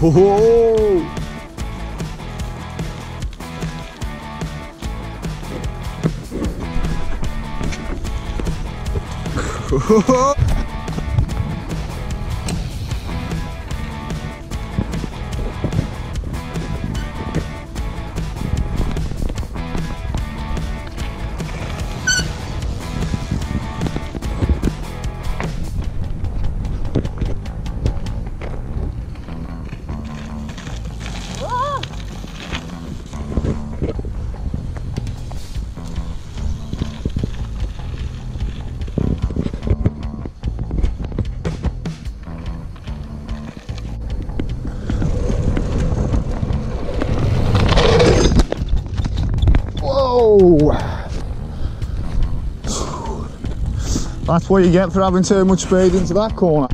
¡Oh! ¡Oh! That's what you get for having too much speed into that corner.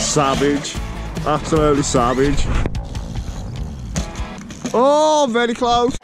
Savage, absolutely savage. Oh, very close.